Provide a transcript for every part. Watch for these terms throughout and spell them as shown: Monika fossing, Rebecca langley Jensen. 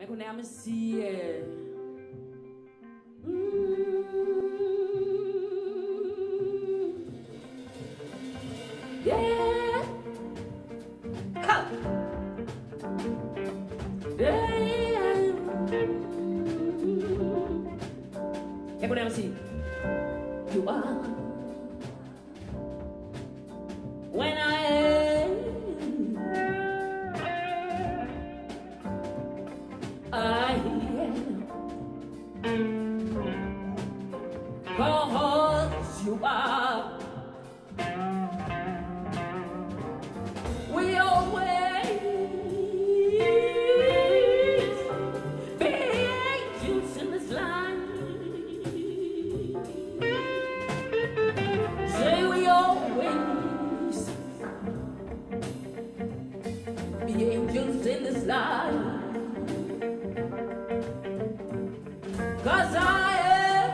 Man kunne nærmest sige... Jeg kunne nærmest sige... You are when I am cause you are. We always be angels in this life. Say we always be angels in this life. Cause I am,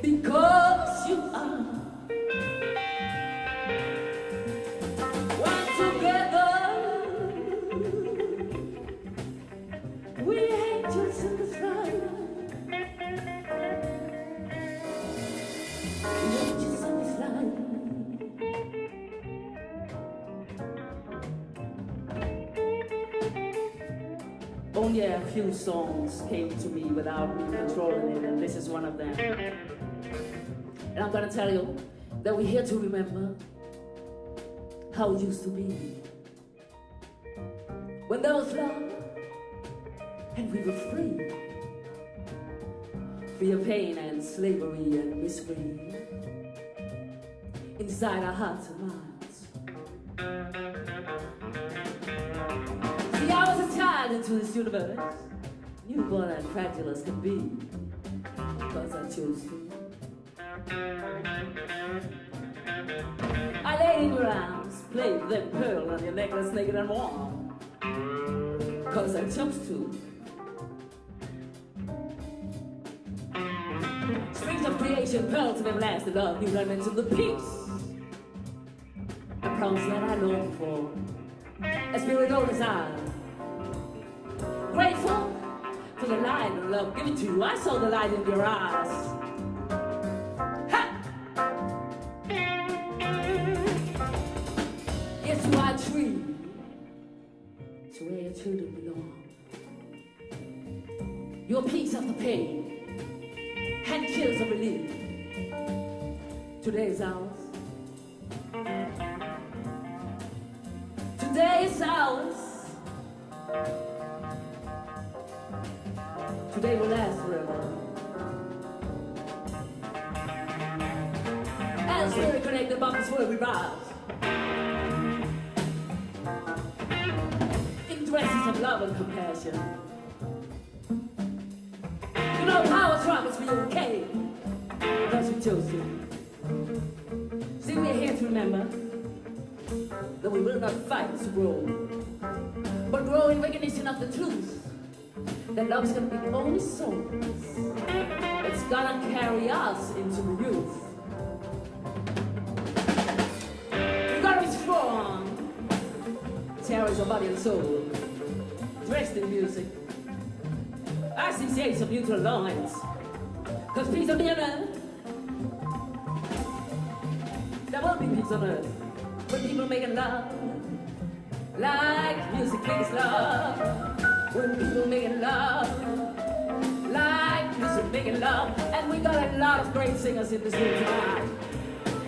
because you are. When together we angels in the sky. We angels in the sky. Only a few songs came to me without me controlling it, and this is one of them. And I'm gonna tell you that we're here to remember how it used to be when there was love and we were free, free of pain and slavery and misery inside our hearts and minds. Into this universe, newborn and fragile as can be, because I chose to. I laid in your arms, played with that pearl on your necklace, naked and warm, because I chose to. Strings of creation, pearls of everlasting love, new dimensions of the peace, the promise that I long for, a spirit old as I. Grateful for the light and love given to you. I saw the light in your eyes. Ha! Yes, you are a tree. It's where your children belong. Your peace of the pain and tears of relief. Today is ours. Today is ours. Today will last forever. As we connect the bumpers where we rise, in dresses of love and compassion. You know, power promised me okay, because we chose you. See, we're here to remember that we will not fight to grow, but grow in recognition of the truth. That love's gonna be the only soul that's gonna carry us into the youth. You gotta be strong, cherish your body and soul, dressed in music. I see shades of neutral lines, cause peace on earth, there will be peace on earth, when people making love, like music makes love. When people making love, like music making love. And we got a lot of great singers in this room tonight.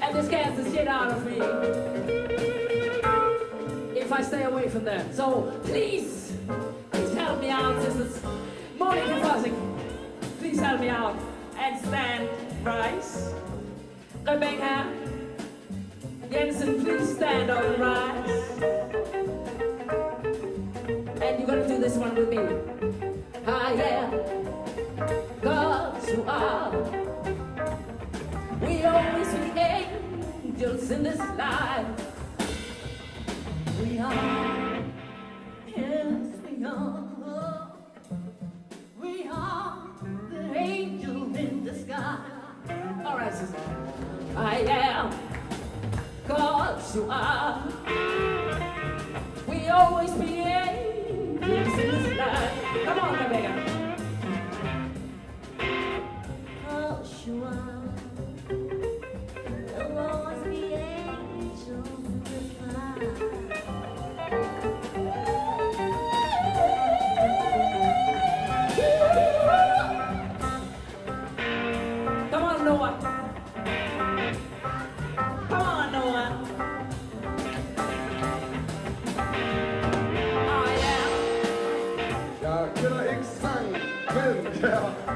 And this scares the shit out of me if I stay away from them. So please help me out, sisters. Monika fossing, please help me out. And stand, rise. Rebecca Jensen, please stand up and rise. You're gonna do this one with me. I am, cause you are. We always be angels in this life. We are, yes we are. We are the angel in the sky. All right, sister. I am, cause you are. We are. always be in this life. Come on, Rebecca. Oh, sure. Yeah.